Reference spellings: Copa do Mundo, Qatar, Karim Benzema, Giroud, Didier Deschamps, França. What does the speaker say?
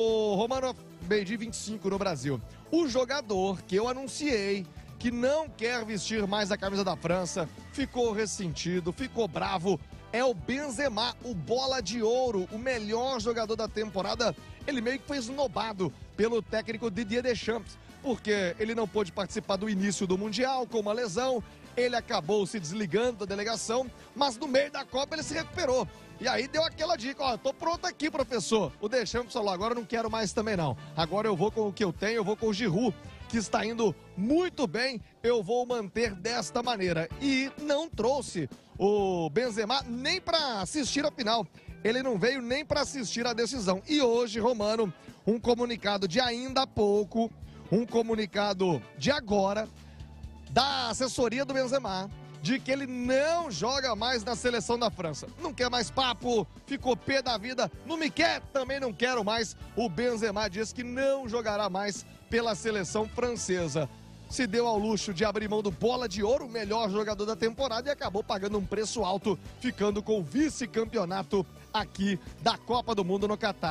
O Romanov, meio-dia 25 no Brasil. O jogador que eu anunciei que não quer vestir mais a camisa da França, ficou ressentido, ficou bravo, é o Benzema, o bola de ouro, o melhor jogador da temporada. Ele meio que foi esnobado pelo técnico Didier Deschamps, porque ele não pôde participar do início do Mundial com uma lesão, ele acabou se desligando da delegação, mas no meio da Copa ele se recuperou. E aí deu aquela dica, ó, tô pronto aqui, professor. O Deschamps falou, agora eu não quero mais também não. Agora eu vou com o que eu tenho, eu vou com o Giroud, que está indo muito bem, eu vou manter desta maneira. E não trouxe o Benzema nem para assistir a final. Ele não veio nem para assistir a decisão. E hoje, Romano, um comunicado de ainda há pouco, um comunicado de agora, da assessoria do Benzema, de que ele não joga mais na seleção da França. Não quer mais papo, ficou pé da vida, não me quer, também não quero mais. O Benzema diz que não jogará mais pela seleção francesa. Se deu ao luxo de abrir mão do bola de ouro, o melhor jogador da temporada, e acabou pagando um preço alto, ficando com o vice-campeonato aqui da Copa do Mundo no Qatar.